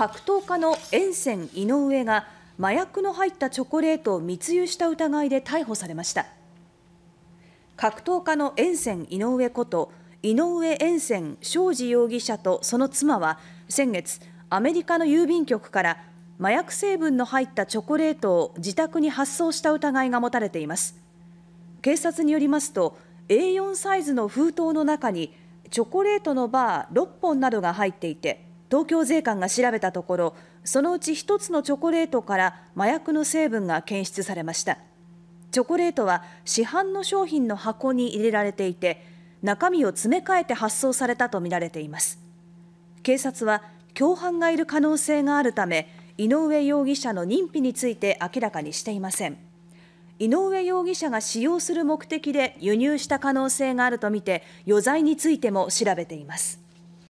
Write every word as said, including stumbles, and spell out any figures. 格闘家の沿線井上が麻薬の入ったチョコレートを密輸した疑いで逮捕されました。格闘家の沿線井上こと井上沿線昌司容疑者とその妻は先月、アメリカの郵便局から麻薬成分の入ったチョコレートを自宅に発送した疑いが持たれています。警察によりますと、エーよん サイズの封筒の中にチョコレートのバーろっぽんなどが入っていて、東京税関が調べたところ、そのうちひとつのチョコレートから麻薬の成分が検出されました。チョコレートは市販の商品の箱に入れられていて、中身を詰め替えて発送されたとみられています。警察は共犯がいる可能性があるため、井上容疑者の認否について明らかにしていません。井上容疑者が使用する目的で輸入した可能性があるとみて、余罪についても調べています。